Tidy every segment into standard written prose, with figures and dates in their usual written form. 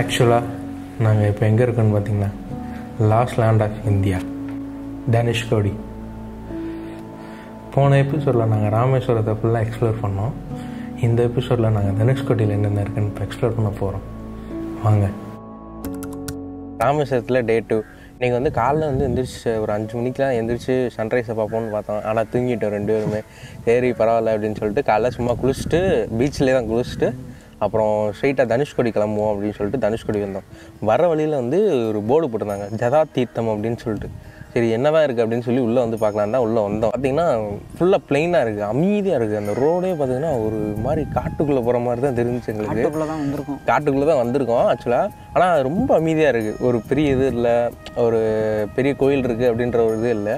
ஆக்சுவலாக நாங்கள் இப்போ எங்கே இருக்கோன்னு பார்த்தீங்கன்னா last land of India, Dhanushkodi. போன எபிசோடில் நாங்கள் ராமேஸ்வரத்தை ஃபுல்லாக எக்ஸ்ப்ளோர் பண்ணோம். இந்த எபிசோடில் நாங்கள் தனுஷ்கோடியில் என்னென்ன இருக்குன்னு இப்போ எக்ஸ்ப்ளோர் பண்ண போகிறோம். வாங்க. ராமேஸ்வரத்தில் டே 2 நீங்கள் வந்து காலைல வந்து எந்திரிச்சு ஒரு 5 மணிக்கெலாம் எந்திரிச்சு சன்ரைஸை பார்ப்போம்னு பார்த்தோம். ஆனால் தூங்கிட்டோம் 2 பேருமே. சரி பரவாயில்ல அப்படின்னு சொல்லிட்டு காலைல சும்மா குளிச்சுட்டு பீச்சிலே தான் குளிச்சுட்டு அப்புறம் ஸ்ட்ரெயிட்டாக தனுஷ்கோடி கிளம்புவோம் அப்படின்னு சொல்லிட்டு தனுஷ்கோடி வந்தோம். வர வழியில் வந்து ஒரு போர்டு போட்டிருந்தாங்க, ஜதா தீர்த்தம் அப்படின்னு சொல்லிட்டு. சரி என்னதான் இருக்குது அப்படின்னு சொல்லி உள்ளே வந்து பார்க்கலாம் தான் உள்ளே வந்தோம். பார்த்திங்கன்னா ஃபுல்லாக பிளெயினாக இருக்குது, அமைதியாக இருக்குது. அந்த ரோடே பார்த்திங்கன்னா ஒரு மாதிரி காட்டுக்குள்ளே போகிற மாதிரி தான் தெரிஞ்சிச்சு எங்களுக்கு. காட்டுக்குள்ளே தான் வந்திருக்கோம் ஆக்சுவலாக. ஆனால் ரொம்ப அமைதியாக இருக்குது. ஒரு பெரிய இது இல்லை, ஒரு பெரிய கோயில் இருக்குது அப்படின்ற ஒரு இது இல்லை.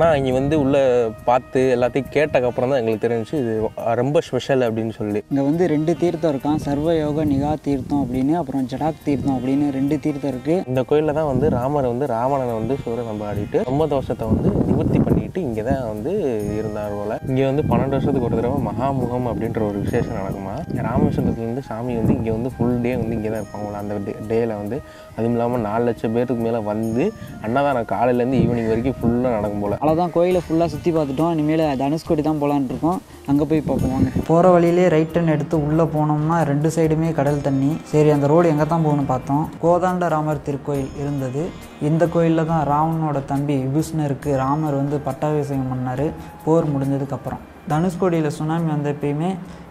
ஆனால் இங்கே வந்து உள்ளே பார்த்து எல்லாத்தையும் கேட்டக்கப்புறம் தான் எங்களுக்கு தெரிஞ்சிச்சு இது ரொம்ப ஸ்பெஷல் அப்படின்னு சொல்லி. இங்கே வந்து 2 தீர்த்தம் இருக்கான், சர்வயோக நிகா தீர்த்தம் அப்படின்னு அப்புறம் ஜடாக் தீர்த்தம் அப்படின்னு 2 தீர்த்தம் இருக்குது. இந்த கோயிலில் தான் வந்து ராமர் வந்து ராவணனை வந்து சூரசம்பாடிட்டு 9 வருஷத்தை வந்து நிவர்த்தி பண்ணிட்டு இங்கே தான் வந்து இருந்தார் போல். இங்கே வந்து 12 வருஷத்துக்கு ஒரு தடவை மகாமுகம் அப்படின்ற ஒரு விசேஷம் நடக்குமா. ராமேஸ்வரத்துலேருந்து சாமி வந்து இங்கே வந்து ஃபுல் டே வந்து இங்கே தான் இருப்பாங்களா அந்த டேயில் வந்து. அதுவும் இல்லாமல் 4 லட்சம் பேருக்கு மேலே வந்து அன்னதானம் காலையிலேருந்து ஈவினிங் வரைக்கும் ஃபுல்லாக நடக்கும் போல். அவ்வளோதான், கோயிலை ஃபுல்லாக சுற்றி பார்த்துட்டோம். இனிமேல் தனுஷ்கோடி தான் போகலான்னு இருக்கோம். அங்கே போய் பார்ப்போம். போகிற வழியிலே ரைட் டர்ன் எடுத்து உள்ளே போனோம்னா 2 சைடுமே கடல் தண்ணி. சரி அந்த ரோடு எங்கே தான் போகணும்னு பார்த்தோம். கோதாண்டராமர் திருக்கோயில் இருந்தது. இந்த கோயிலில் தான் ராவணனோட தம்பி விபீஷ்ணருக்கு ராமர் வந்து பட்டாபிஷேகம் பண்ணார் போர் முடிஞ்சதுக்கப்புறம். தனுஷ்கோடியில் சுனாமி வந்தப்பயுமே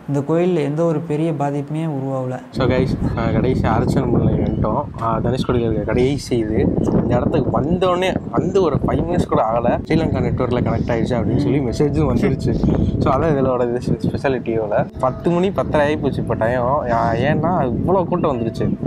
இந்த கோயிலில் எந்த ஒரு பெரிய பாதிப்புமே உருவாகலை. ஸோ கைஸ், நான் கடைசி அர்ச்சனை வந்துட்டோம். தனுஷ்கோடியில் இருக்க கடைசி இது. இந்த இடத்துக்கு வந்தோடனே வந்து ஒரு 5 மினிட்ஸ் கூட ஆகலை, ஸ்ரீலங்கா நெட்வொர்க்கில் கனெக்ட் ஆகிடுச்சு அப்படின்னு சொல்லி மெசேஜும் வந்துருச்சு. ஸோ அதான் இதோட இது ஸ்பெஷாலிட்டியோட 10 மணி 10:30 ஆகி போச்சு இப்போ டைம். ஏன்னா இவ்வளோ கூட்டம் வந்துருச்சு.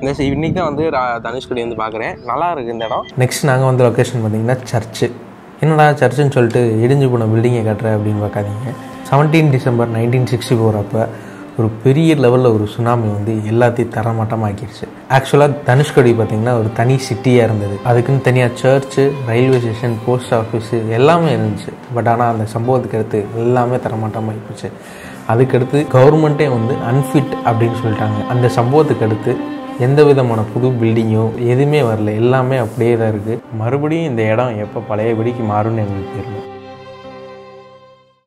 இந்த இன்னைக்கு தான் வந்து தனுஷ்கோடி வந்து பார்க்குறேன், நல்லா இருக்குது இந்த இடம். நெக்ஸ்ட் நாங்கள் வந்து லொக்கேஷன் பார்த்திங்கன்னா சர்ச்சு. என்னடா சர்ச்சுன்னு சொல்லிட்டு இடிஞ்சு போன பில்டிங்கை கட்டுறேன் அப்படின்னு பார்க்காதீங்க. 17 டிசம்பர் 1964 அப்போ ஒரு பெரிய லெவலில் ஒரு சுனாமி வந்து எல்லாத்தையும் தரமட்டமாக்கிடுச்சு. ஆக்சுவலாக தனுஷ்கோடி பார்த்திங்கன்னா ஒரு தனி சிட்டியாக இருந்தது. அதுக்குன்னு தனியாக church, railway station, post office எல்லாமே இருந்துச்சு. பட் ஆனால் அந்த சம்பவத்துக்கு அடுத்து எல்லாமே தரமட்டமாகி போச்சு. அதுக்கடுத்து கவர்மெண்ட்டே வந்து அன்ஃபிட் அப்படின்னு சொல்லிட்டாங்க. அந்த சம்பவத்துக்கு அடுத்து எந்த விதமான புது பில்டிங்கோ எதுவுமே வரல, எல்லாமே அப்படியே தான் இருக்குது. மறுபடியும் இந்த இடம் எப்போ பழையபடிக்கு மாறும்னு எங்களுக்கு தெரியல.